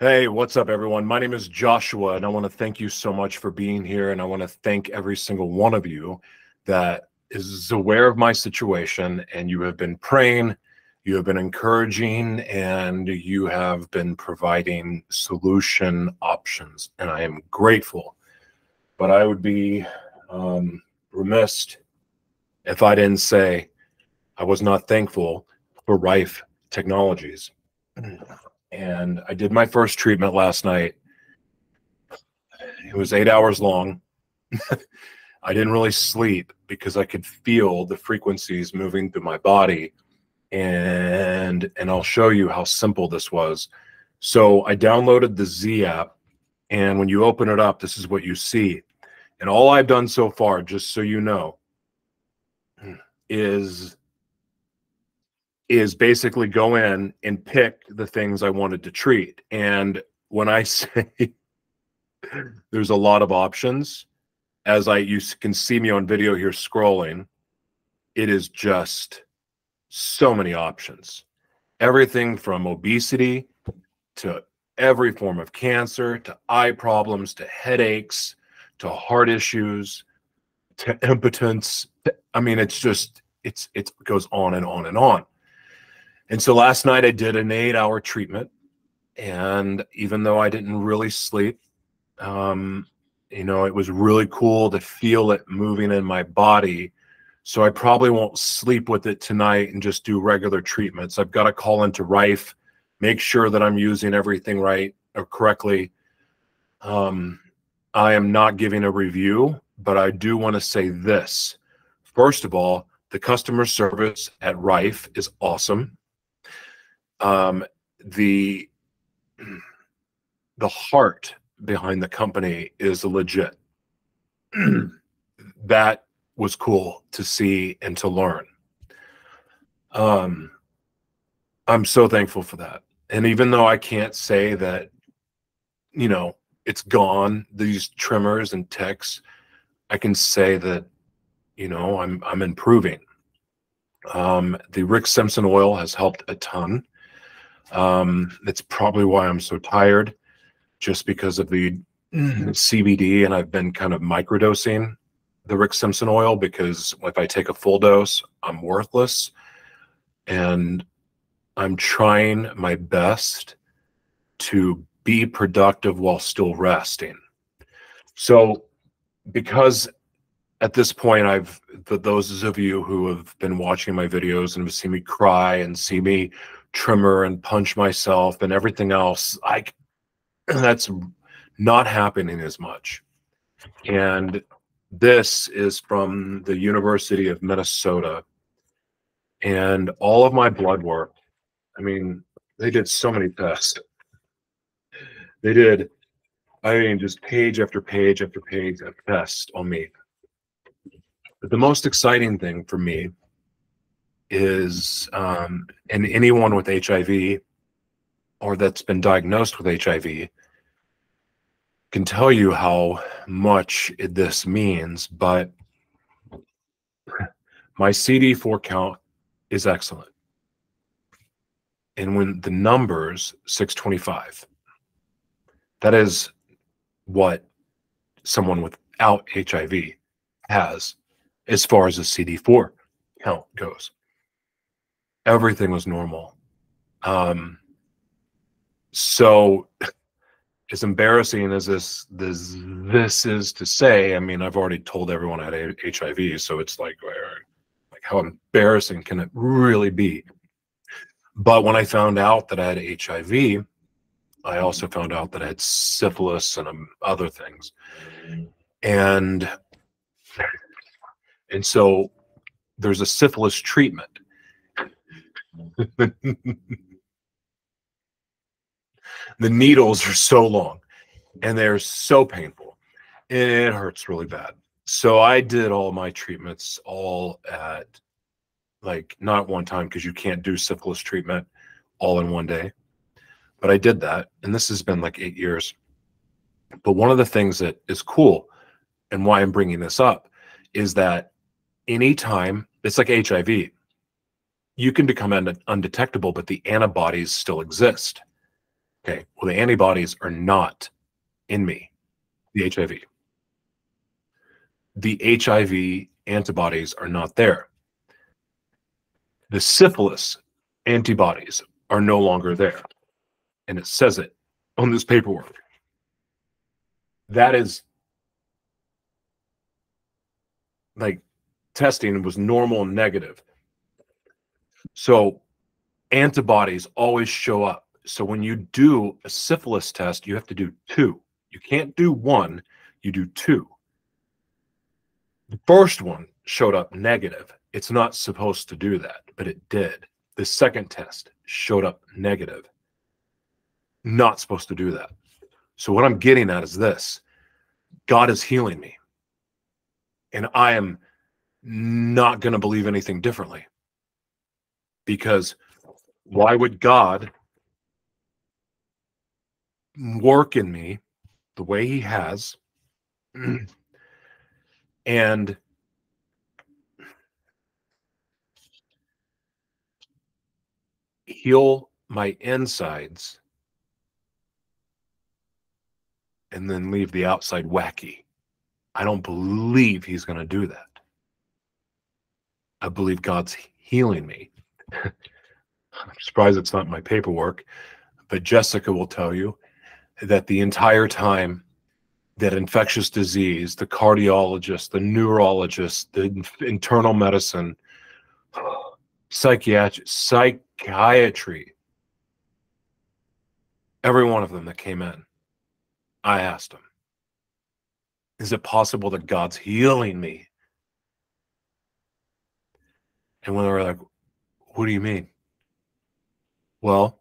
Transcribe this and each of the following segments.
Hey, what's up, everyone? My name is Joshua, and I want to thank you so much for being here. And I want to thank every single one of you that is aware of my situation, and you have been praying, you have been encouraging, and you have been providing solution options. And I am grateful, but I would be remiss if I didn't say I was not thankful for Rife Technologies. And I did my first treatment last night. It was 8 hours long. I didn't really sleep because I could feel the frequencies moving through my body. And I'll show you how simple this was. So I downloaded the Z app. And when you open it up, this is what you see. And all I've done so far, just so you know, is basically go in and pick the things I wanted to treat. And when I say there's a lot of options, as you can see me on video here scrolling, it is just so many options. Everything from obesity to every form of cancer, to eye problems, to headaches, to heart issues, to impotence. I mean, it's just, it goes on and on and on. And so last night I did an 8-hour treatment, and even though I didn't really sleep, you know, it was really cool to feel it moving in my body. So I probably won't sleep with it tonight and just do regular treatments. I've got to call into Rife, make sure that I'm using everything right or correctly. I am not giving a review, but I do want to say this. First of all, the customer service at Rife is awesome. The heart behind the company is legit. That was cool to see and to learn. I'm so thankful for that. And even though I can't say that, you know, it's gone, these tremors and tics, I can say that, you know, I'm improving. The Rick Simpson Oil has helped a ton. That's probably why I'm so tired, just because of the CBD, and I've been kind of microdosing the Rick Simpson Oil because if I take a full dose, I'm worthless. And I'm trying my best to be productive while still resting. So because at this point, those of you who have been watching my videos and have seen me cry and see me tremor and punch myself and everything else, that's not happening as much. And this is from the University of Minnesota. And all of my blood work, I mean, they did so many tests. They did, I mean, just page after page after page of tests on me. But the most exciting thing for me is, and anyone with HIV or that's been diagnosed with HIV can tell you how much this means, but my CD4 count is excellent. And when the number's 625, that is what someone without HIV has as far as the CD4 count goes. Everything was normal. So as embarrassing as this is to say, I mean, I've already told everyone I had HIV, so it's like how embarrassing can it really be? But when I found out that I had HIV, I also found out that I had syphilis and other things. And so there's a syphilis treatment. The needles are so long and they're so painful and it hurts really bad. So I did all my treatments all at not one time, because you can't do syphilis treatment all in one day. But I did that, and this has been like 8 years. But one of the things that is cool and why I'm bringing this up is that anytime, it's like HIV, you can become undetectable, but the antibodies still exist. Okay, well, the antibodies are not in me, the HIV. The HIV antibodies are not there. The syphilis antibodies are no longer there. And it says it on this paperwork. That is, like, testing was normal and negative. So antibodies always show up. So when you do a syphilis test, you have to do two. You can't do one, you do two. The first one showed up negative. It's not supposed to do that, but it did. The second test showed up negative. Not supposed to do that. So what I'm getting at is this. God is healing me. And I am not going to believe anything differently. Because why would God work in me the way he has? And heal my insides and then leave the outside wacky. I don't believe he's going to do that. I believe God's healing me. I'm surprised it's not in my paperwork, but Jessica will tell you that the entire time that infectious disease, the cardiologist, the neurologist, the internal medicine, psychiatry, every one of them that came in, I asked them, is it possible that God's healing me? And when they were like, what do you mean? Well,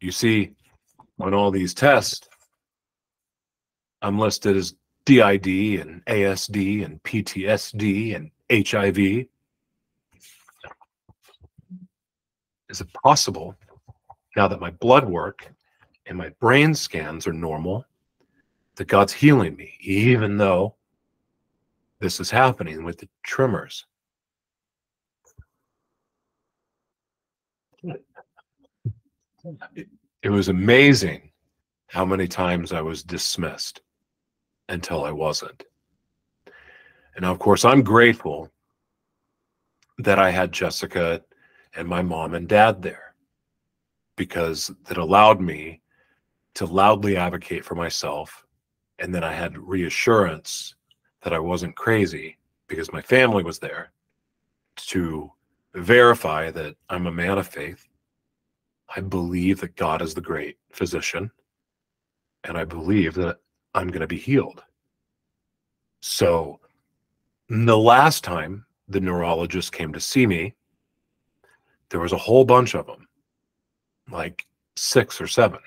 you see, on all these tests, I'm listed as DID and ASD and PTSD and HIV. Is it possible, now that my blood work and my brain scans are normal, that God's healing me, even though this is happening with the tremors? It was amazing how many times I was dismissed until I wasn't. And of course, I'm grateful that I had Jessica and my mom and dad there, because that allowed me to loudly advocate for myself. And then I had reassurance that I wasn't crazy because my family was there to verify that I'm a man of faith. I believe that God is the great physician, and I believe that I'm going to be healed. So the last time the neurologist came to see me, there was a whole bunch of them, like 6 or 7.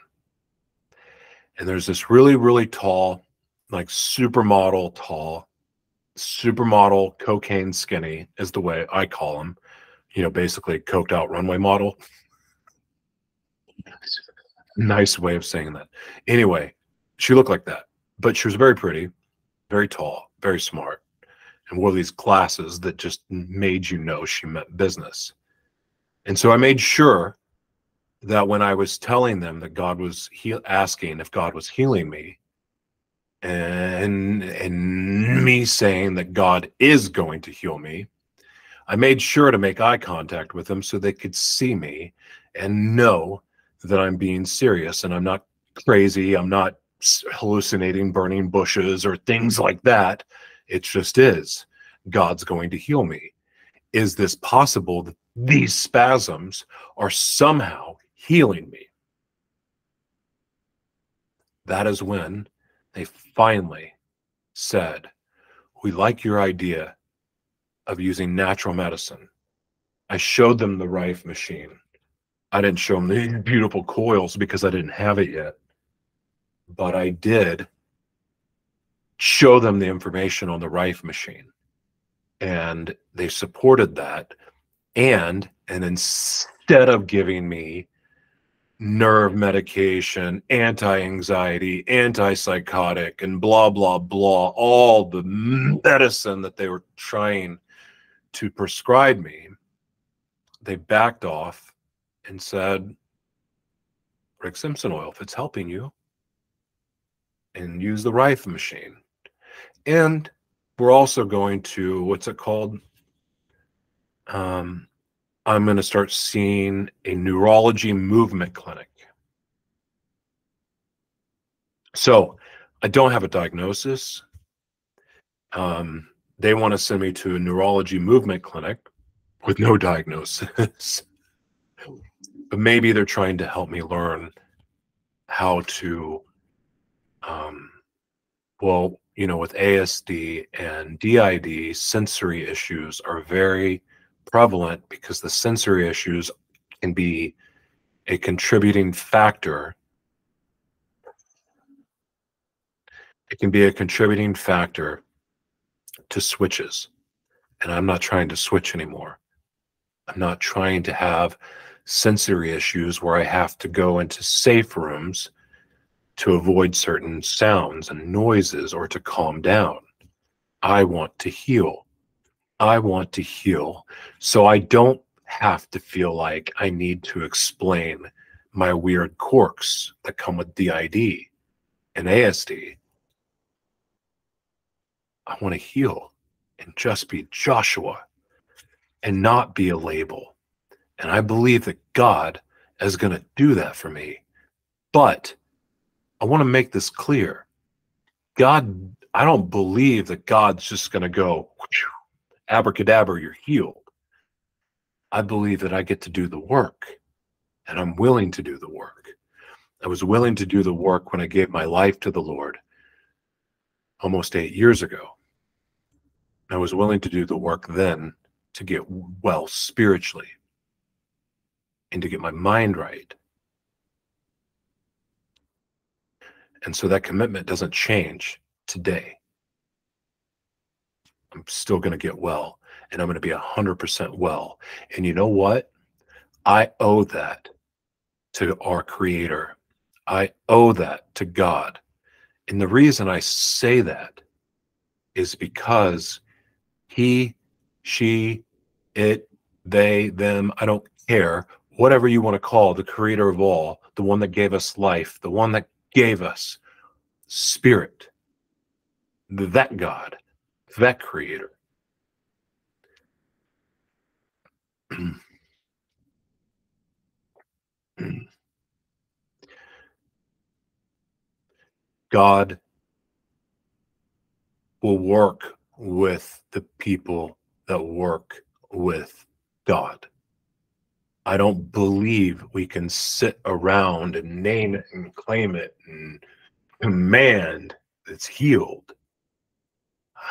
And there's this really, really tall, like supermodel tall, supermodel cocaine skinny is the way I call him. You know, basically coked out runway model. Nice way of saying that. Anyway, she looked like that, but she was very pretty, very tall, very smart, and wore these glasses that just made you know she meant business. And so I made sure that when I was telling them that God was asking if God was healing me, and me saying that God is going to heal me, I made sure to make eye contact with them so they could see me and know that I'm being serious and I'm not crazy. I'm not hallucinating, burning bushes or things like that. It just is. God's going to heal me. Is this possible that these spasms are somehow healing me? That is when they finally said, we like your idea of using natural medicine. I showed them the Rife machine. I didn't show them these beautiful coils because I didn't have it yet, but I did show them the information on the Rife machine, and they supported that. And instead of giving me nerve medication, anti-anxiety, antipsychotic, and blah, blah, blah, all the medicine that they were trying to prescribe me, they backed off and said, Rick Simpson Oil if it's helping you, and use the Rife machine. And we're also going to, what's it called? I'm going to start seeing a neurology movement clinic. So I don't have a diagnosis. They want to send me to a neurology movement clinic with no diagnosis. But maybe they're trying to help me learn how to, well, you know, with ASD and DID, sensory issues are very prevalent because the sensory issues can be a contributing factor. It can be a contributing factor to switches. And I'm not trying to switch anymore. I'm not trying to have sensory issues where I have to go into safe rooms to avoid certain sounds and noises or to calm down. I want to heal. I want to heal so I don't have to feel like I need to explain my weird quirks that come with DID and ASD. I want to heal and just be Joshua and not be a label. And I believe that God is going to do that for me. But I want to make this clear. God, I don't believe that God's just going to go, abracadabra, you're healed. I believe that I get to do the work, and I'm willing to do the work. I was willing to do the work when I gave my life to the Lord almost 8 years ago. I was willing to do the work then to get well spiritually and to get my mind right. And so that commitment doesn't change today. I'm still going to get well, and I'm going to be 100% well. And you know what? I owe that to our Creator. I owe that to God. And the reason I say that is because he, she, it, they, them, I don't care, whatever you want to call the Creator of all, the one that gave us life, the one that gave us spirit, that God, that Creator. God will work with the people that work with God. I don't believe we can sit around and name it and claim it and command it's healed.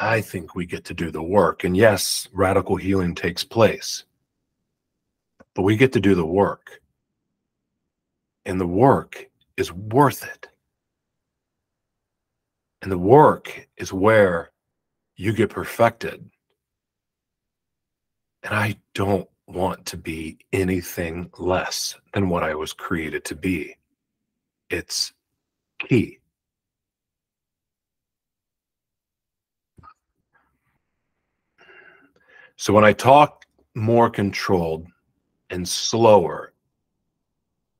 I think we get to do the work. And yes, radical healing takes place, but we get to do the work. And the work is worth it. And the work is where you get perfected. And I don't want to be anything less than what I was created to be. It's key. So when I talk more controlled and slower,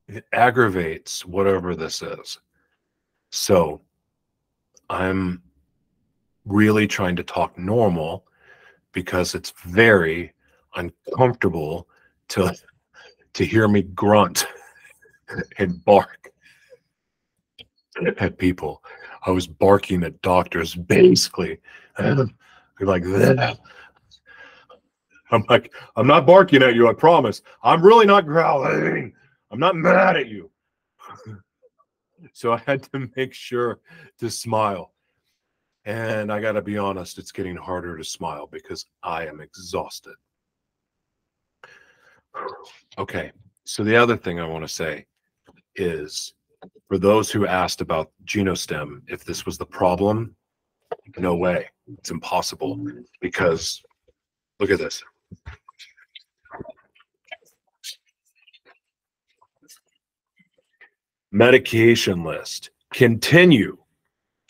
it aggravates whatever this is. So I'm really trying to talk normal because it's very uncomfortable to hear me grunt and bark at people. I was barking at doctors basically. Like that. I'm like, I'm not barking at you, I promise. I'm really not growling. I'm not mad at you. So I had to make sure to smile. And I got to be honest, it's getting harder to smile because I am exhausted. Okay, so the other thing I want to say is, for those who asked about Genostim, if this was the problem, no way. It's impossible because look at this. Medication list. Continue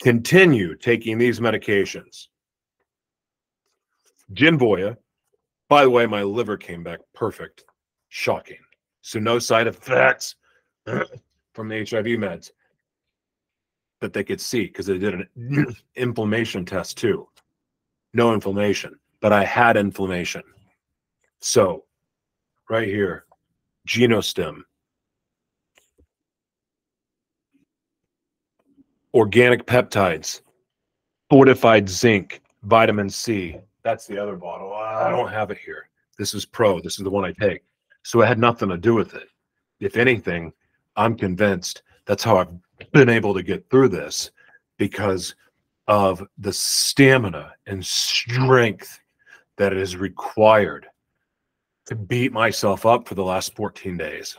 taking these medications. Genvoya. By the way, my liver came back perfect. Shocking. So no side effects. from the HIV meds that they could see, because they did an inflammation test too. No inflammation, but I had inflammation. So right here, Genostim, organic peptides, fortified zinc, vitamin C. That's the other bottle. I don't have it here. This is Pro. This is the one I take. So it had nothing to do with it. If anything, I'm convinced that's how I've been able to get through this, because of the stamina and strength that is required to beat myself up for the last 14 days.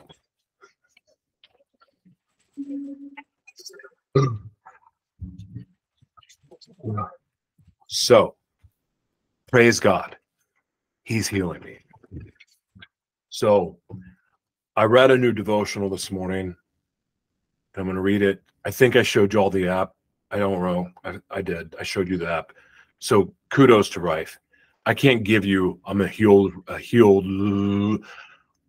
So, praise God, he's healing me. So, I read a new devotional this morning. I'm going to read it. I think I showed you all the app. I don't know. I did. I showed you the app. So kudos to Rife. I can't give you, I'm a healed.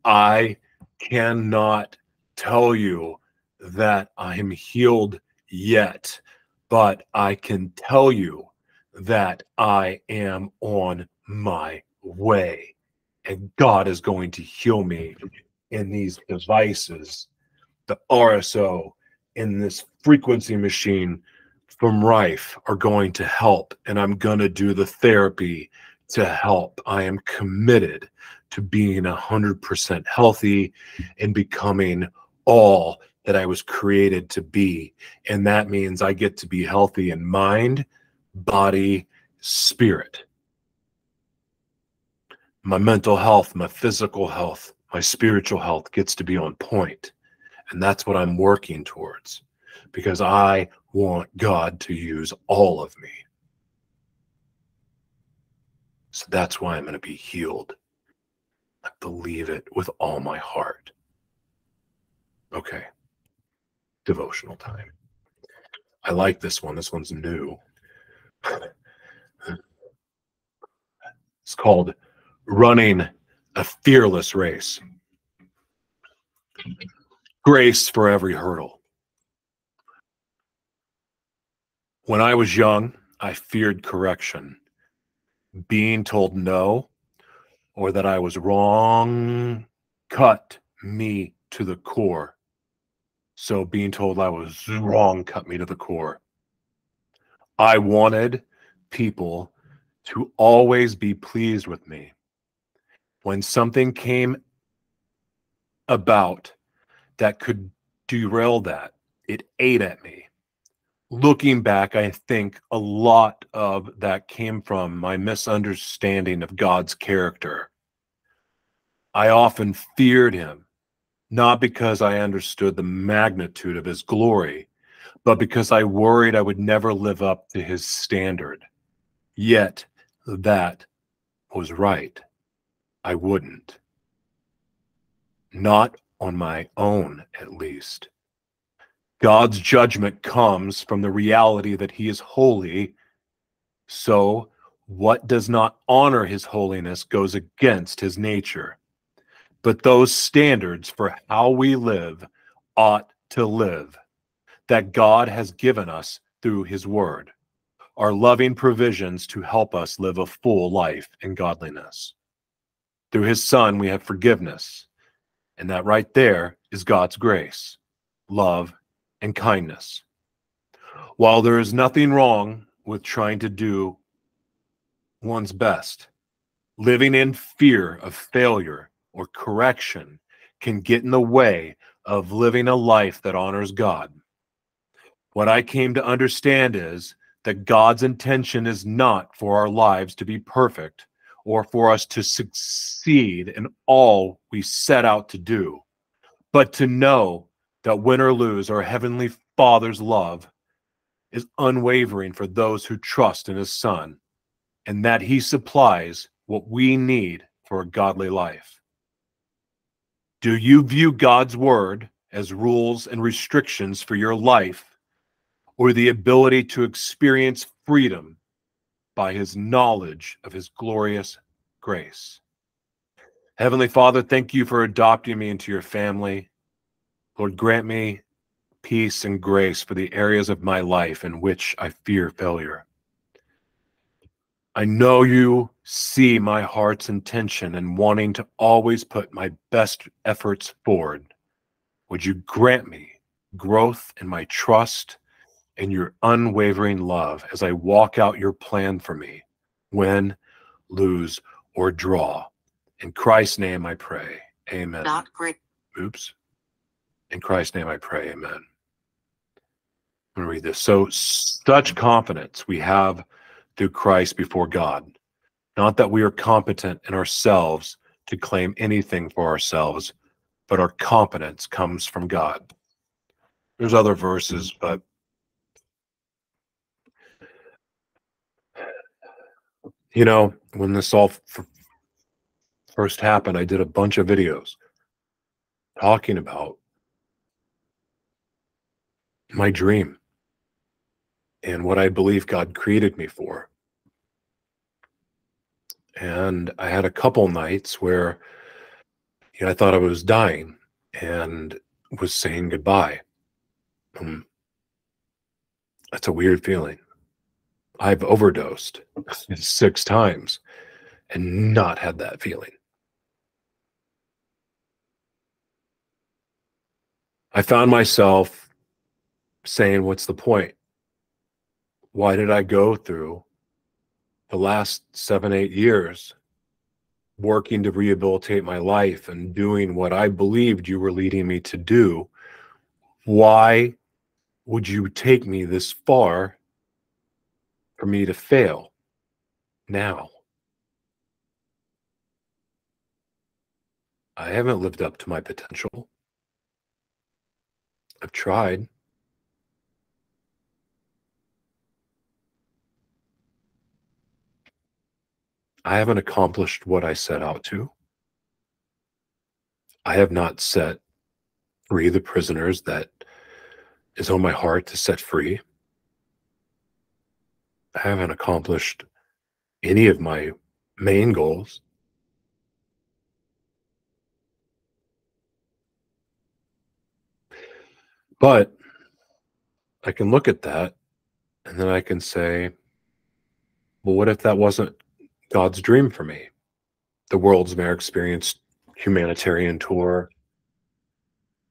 I cannot tell you that I'm healed yet, but I can tell you that I am on my way, and God is going to heal me in these devices, the RSO, in this frequency machine from Rife are going to help, and I'm going to do the therapy to help. I am committed to being 100% healthy and becoming all that I was created to be. And that means I get to be healthy in mind, body, spirit. My mental health, my physical health, my spiritual health gets to be on point. And that's what I'm working towards, because I want God to use all of me. So that's why I'm going to be healed. I believe it with all my heart. Okay. Devotional time. I like this one. This one's new. It's called Running a Fearless Race. Grace for every hurdle. When I was young, I feared correction, being told no, or that I was wrong, cut me to the core. So being told I was wrong cut me to the core. I wanted people to always be pleased with me. When something came about that could derail that, it ate at me. Looking back, I think a lot of that came from my misunderstanding of God's character. I often feared him, not because I understood the magnitude of his glory, but because I worried I would never live up to his standard. Yet, that was right. I wouldn't. Not on my own, at least. God's judgment comes from the reality that he is holy. So what does not honor his holiness goes against his nature. But those standards for how we live ought to live, that God has given us through his word, our loving provisions to help us live a full life in godliness. Through his son, we have forgiveness. And that right there is God's grace, love, and kindness. While there is nothing wrong with trying to do one's best, living in fear of failure or correction can get in the way of living a life that honors God. What I came to understand is that God's intention is not for our lives to be perfect, or for us to succeed in all we set out to do, but to know that win or lose, our Heavenly Father's love is unwavering for those who trust in his Son, and that he supplies what we need for a godly life. Do you view God's word as rules and restrictions for your life, or the ability to experience freedom by his knowledge of his glorious grace? Heavenly Father, thank you for adopting me into your family. Lord, grant me peace, and grace for the areas of my life in which I fear failure. I know you see my heart's intention in wanting to always put my best efforts forward. Would you grant me growth in my trust and your unwavering love as I walk out your plan for me, win, lose, or draw? In Christ's name I pray, amen. Not great. Oops. In Christ's name I pray, amen. I'm going to read this. So such confidence we have through Christ before God, not that we are competent in ourselves to claim anything for ourselves, but our competence comes from God. There's other verses, but you know, when this all first happened, I did a bunch of videos talking about my dream and what I believe God created me for. And I had a couple nights where, you know, I thought I was dying and was saying goodbye. That's a weird feeling. I've overdosed 6 times and not had that feeling. I found myself saying, what's the point? Why did I go through the last 7, 8 years working to rehabilitate my life and doing what I believed you were leading me to do? Why would you take me this far for me to fail now? I haven't lived up to my potential. I've tried. I haven't accomplished what I set out to. I have not set free the prisoners that is on my heart to set free. I haven't accomplished any of my main goals. But I can look at that and then I can say, well, what if that wasn't God's dream for me? The World's Mayor Experience humanitarian tour,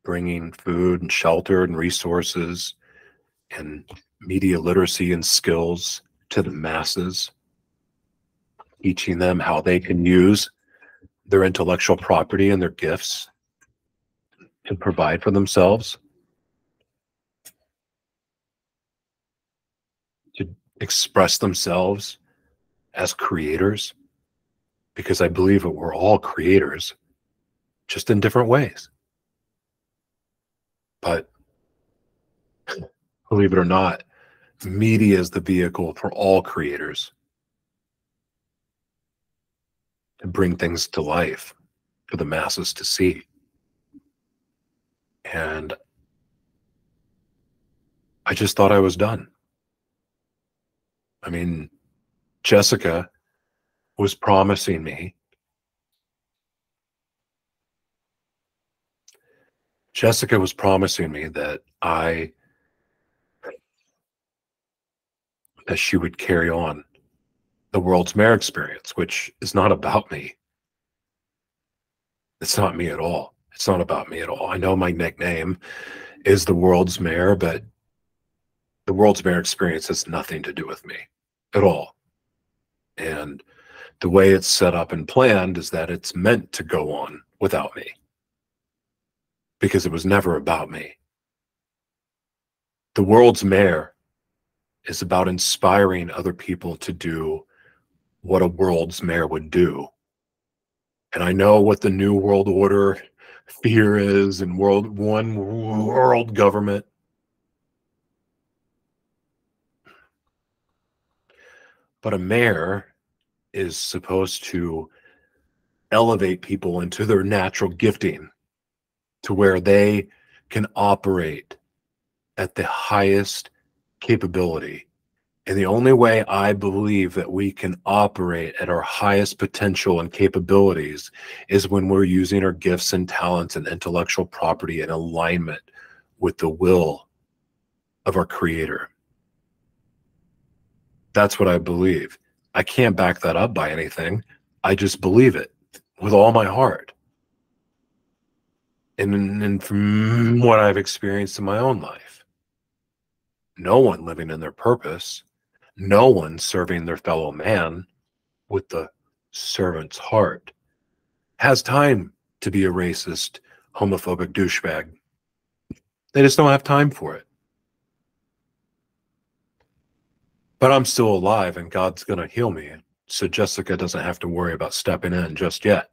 bringing food and shelter and resources and media literacy and skills to the masses, teaching them how they can use their intellectual property and their gifts to provide for themselves, to express themselves as creators, because I believe that we're all creators, just in different ways. But believe it or not, media is the vehicle for all creators to bring things to life for the masses to see. And I just thought I was done. I mean, Jessica was promising me. Jessica was promising me that she would carry on the World's Mayor Experience, which is not about me. It's not me at all. It's not about me at all. I know my nickname is the World's Mayor, but the World's Mayor Experience has nothing to do with me at all. And the way it's set up and planned is that it's meant to go on without me, because it was never about me. The World's Mayor is about inspiring other people to do what a world's mayor would do. And I know what the New World Order fear is, and one world government. But a mayor is supposed to elevate people into their natural gifting, to where they can operate at the highest capability. And the only way I believe that we can operate at our highest potential and capabilities is when we're using our gifts and talents and intellectual property in alignment with the will of our Creator. That's what I believe. I can't back that up by anything. I just believe it with all my heart. And from what I've experienced in my own life, no one living in their purpose, no one serving their fellow man with the servant's heart has time to be a racist, homophobic douchebag. They just don't have time for it. But I'm still alive and God's going to heal me. So Jessica doesn't have to worry about stepping in just yet.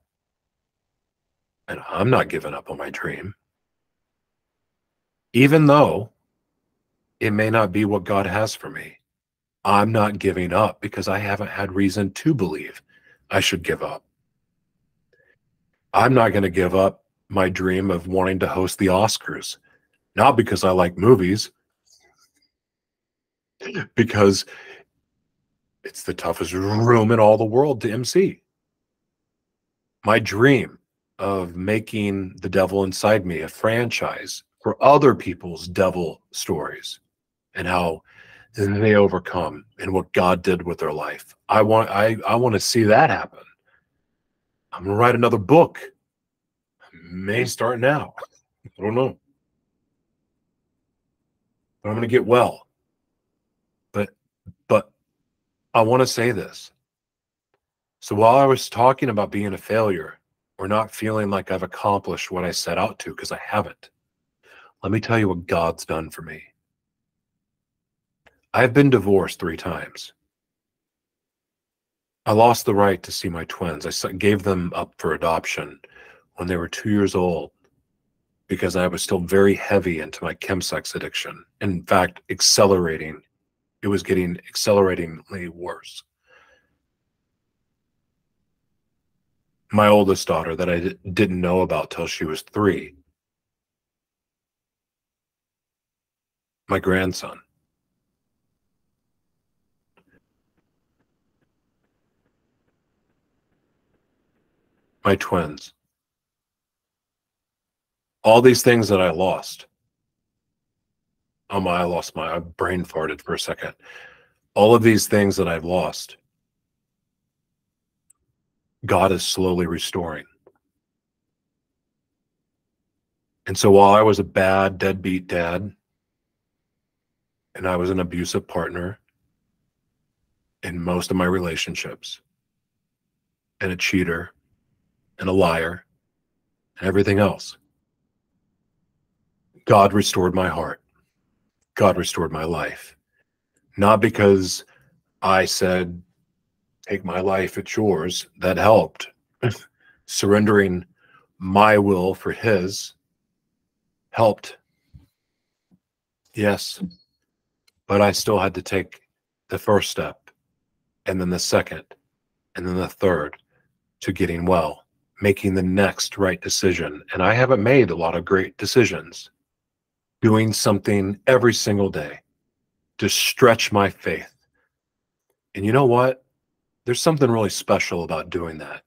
And I'm not giving up on my dream. Even though it may not be what God has for me, I'm not giving up because I haven't had reason to believe I should give up. I'm not going to give up my dream of wanting to host the Oscars. Not because I like movies, because it's the toughest room in all the world to MC. My dream of making The Devil Inside Me a franchise for other people's devil stories and how they overcome and what God did with their life. I want to see that happen. I'm going to write another book. I may start now. I don't know. But I'm going to get well. But I want to say this. So while I was talking about being a failure, or not feeling like I've accomplished what I set out to, because I haven't. Let me tell you what God's done for me. I've been divorced 3 times. I lost the right to see my twins. I gave them up for adoption when they were 2 years old because I was still very heavy into my chemsex addiction. In fact, accelerating. It was getting acceleratingly worse. My oldest daughter that I didn't know about till she was 3. My grandson. My twins. All these things that I lost. I lost my brain farted for a second. All of these things that I've lost, God is slowly restoring. And so while I was a bad, deadbeat dad, and I was an abusive partner in most of my relationships, and a cheater, and a liar, and everything else, God restored my heart. God restored my life. Not because I said, take my life, it's yours. That helped. Surrendering my will for his helped. Yes. But I still had to take the first step and then the second and then the third to getting well, making the next right decision. And I haven't made a lot of great decisions. Doing something every single day to stretch my faith. And you know what? There's something really special about doing that.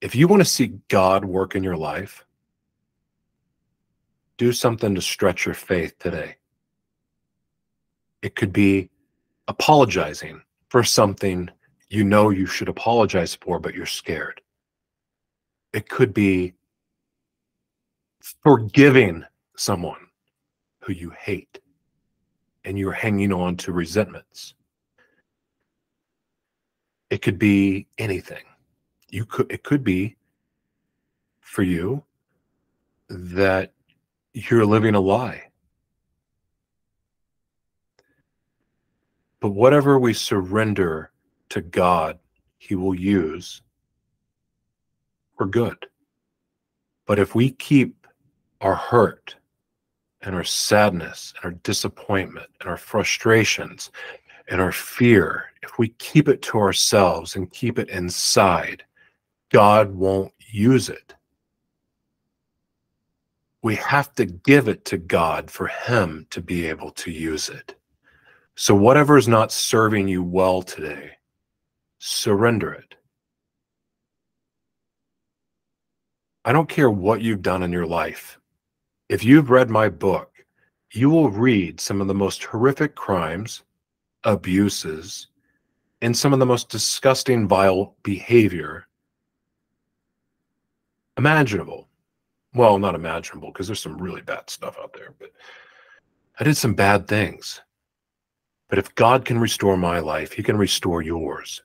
If you want to see God work in your life, do something to stretch your faith today. It could be apologizing for something you know you should apologize for, but you're scared. It could be forgiving someone who you hate and you're hanging on to resentments. It could be anything. It could be for you that you're living a lie. But whatever we surrender to God, He will use for good. But if we keep our hurt and our sadness and our disappointment and our frustrations and our fear, if we keep it to ourselves and keep it inside, God won't use it. We have to give it to God for Him to be able to use it. So whatever is not serving you well today, surrender it. I don't care what you've done in your life If you've read my book, you will read some of the most horrific crimes, abuses, and some of the most disgusting, vile behavior imaginable. Well, not imaginable, because there's some really bad stuff out there, but I did some bad things. But if God can restore my life, he can restore yours.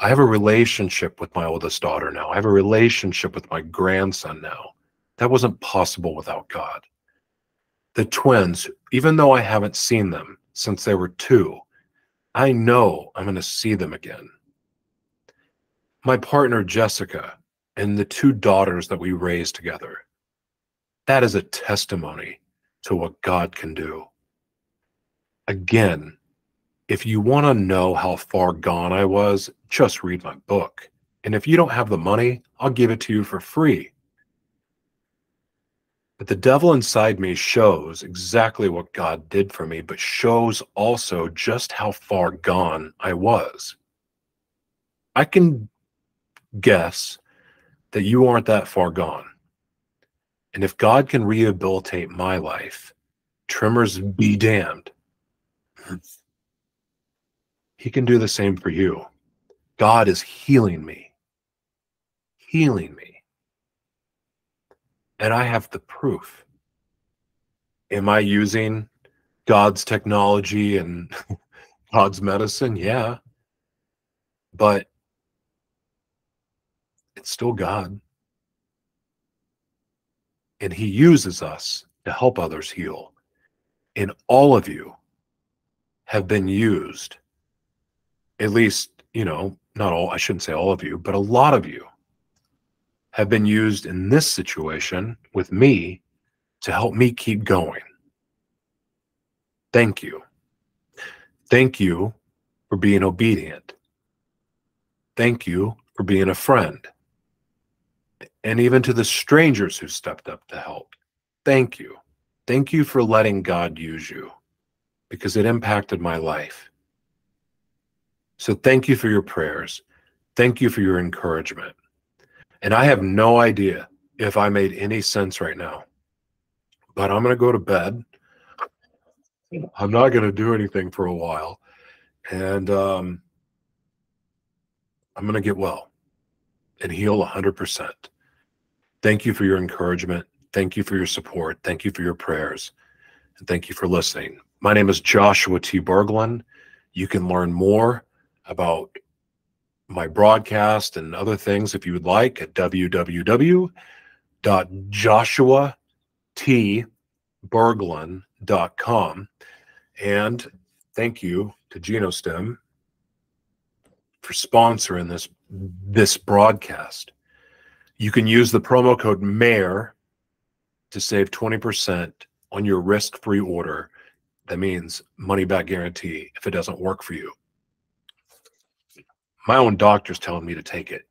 I have a relationship with my oldest daughter now. I have a relationship with my grandson now. That wasn't possible without God. The twins, even though I haven't seen them since they were 2, I know I'm going to see them again. My partner, Jessica, and the 2 daughters that we raised together, that is a testimony to what God can do. Again, if you want to know how far gone I was, just read my book. And if you don't have the money, I'll give it to you for free. But the devil inside me shows exactly what God did for me, but shows also just how far gone I was. I can guess that you aren't that far gone. And if God can rehabilitate my life, tremors be damned, he can do the same for you. God is healing me. Healing me. And I have the proof. Am I using God's technology and God's medicine? Yeah. But it's still God. And he uses us to help others heal. And all of you have been used, at least, you know, not all, I shouldn't say all of you, but a lot of you have been used in this situation with me to help me keep going. Thank you. Thank you for being obedient. Thank you for being a friend. And even to the strangers who stepped up to help, thank you. Thank you for letting God use you, because it impacted my life. So thank you for your prayers. Thank you for your encouragement. And I have no idea if I made any sense right now, but I'm going to go to bed. I'm not going to do anything for a while. And I'm going to get well and heal 100%. Thank you for your encouragement. Thank you for your support. Thank you for your prayers. And thank you for listening. My name is Joshua T. Berglan. You can learn more about my broadcast and other things if you would like at www.joshuatberglan.com. And thank you to Genostim for sponsoring this broadcast. You can use the promo code MAYOR to save 20% on your risk-free order. That means money-back guarantee if it doesn't work for you. My own doctor's telling me to take it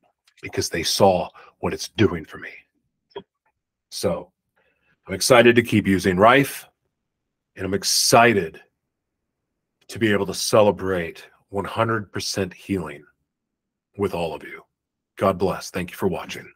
because they saw what it's doing for me. So I'm excited to keep using Rife, and I'm excited to be able to celebrate 100% healing with all of you. God bless. Thank you for watching.